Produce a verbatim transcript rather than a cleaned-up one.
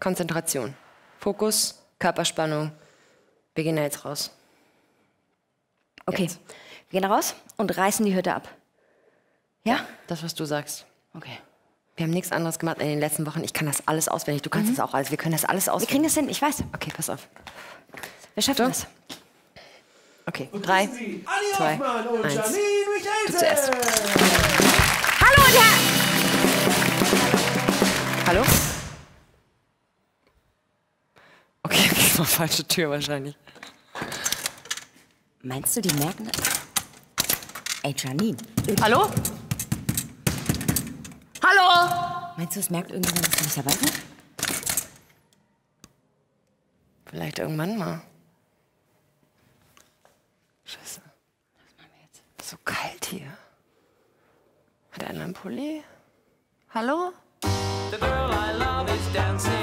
Konzentration, Fokus, Körperspannung. Wir gehen da jetzt raus. Okay, jetzt. Wir gehen raus und reißen die Hütte ab. Ja? Ja, das, was du sagst. Okay. Wir haben nichts anderes gemacht in den letzten Wochen. Ich kann das alles auswendig. Du kannst mhm. das auch alles. Wir können das alles auswendig. Wir kriegen das hin, ich weiß. Okay, pass auf. Wir schaffen das. Okay, und drei, Sie, zwei, und eins. Du zuerst. Hallo und Herr... Hallo? Okay, das war falsche Tür wahrscheinlich. Meinst du, die merken das? Ey, Janine. Hallo? Hallo? Meinst du, es merkt irgendjemand, dass du nicht dabei bist? Vielleicht irgendwann mal. Scheiße. Was machen wir jetzt? So kalt hier. Hat einer ein Pulli? Hallo? The girl I love is dancing.